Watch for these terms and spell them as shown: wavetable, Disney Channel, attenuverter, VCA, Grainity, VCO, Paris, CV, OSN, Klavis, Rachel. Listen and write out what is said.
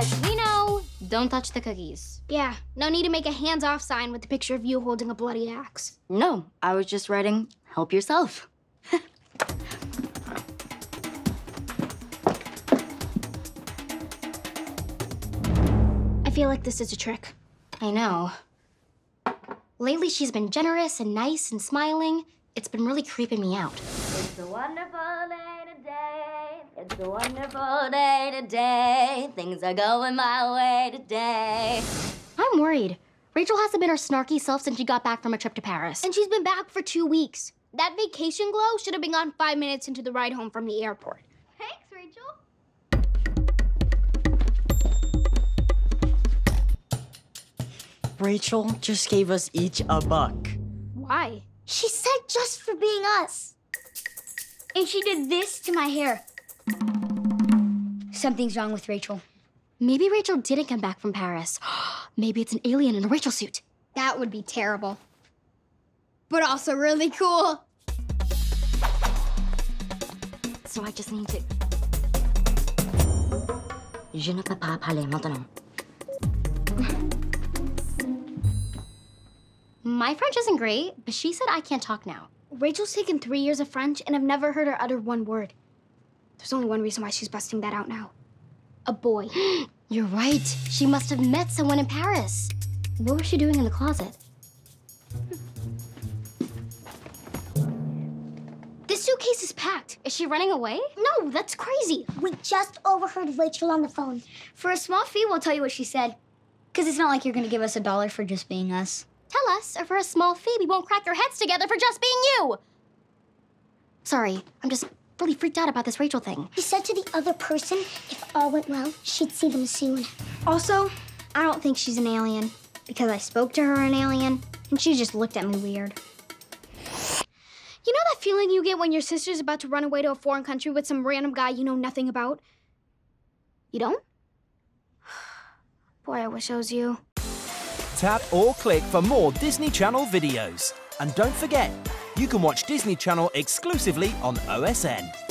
gosh, we know. Don't touch the cookies. Yeah, no need to make a hands-off sign with the picture of you holding a bloody axe. No, I was just writing, help yourself. I feel like this is a trick. I know. Lately, she's been generous and nice and smiling. It's been really creeping me out. It's a wonderful day today. It's a wonderful day today. Things are going my way today. I'm worried. Rachel hasn't been her snarky self since she got back from a trip to Paris. And she's been back for 2 weeks. That vacation glow should have been gone 5 minutes into the ride home from the airport. Thanks, Rachel. Rachel just gave us each a buck. Why? She said just for being us. And she did this to my hair. Something's wrong with Rachel. Maybe Rachel didn't come back from Paris. Maybe it's an alien in a Rachel suit. That would be terrible. But also really cool. So I just need to... Je ne peux pas parler maintenant. My French isn't great, but she said I can't talk now. Rachel's taken 3 years of French, and I've never heard her utter one word. There's only one reason why she's busting that out now. A boy. You're right. She must have met someone in Paris. What was she doing in the closet? This suitcase is packed. Is she running away? No, that's crazy. We just overheard Rachel on the phone. For a small fee, we'll tell you what she said. Because it's not like you're going to give us $1 for just being us. Tell us, or for a small fee, we won't crack your heads together for just being you! Sorry, I'm just really freaked out about this Rachel thing. He said to the other person, if all went well, she'd see them soon. Also, I don't think she's an alien, because I spoke to her an alien, and she just looked at me weird. You know that feeling you get when your sister's about to run away to a foreign country with some random guy you know nothing about? You don't? Boy, I wish I was you. Tap or click for more Disney Channel videos. And don't forget, you can watch Disney Channel exclusively on OSN.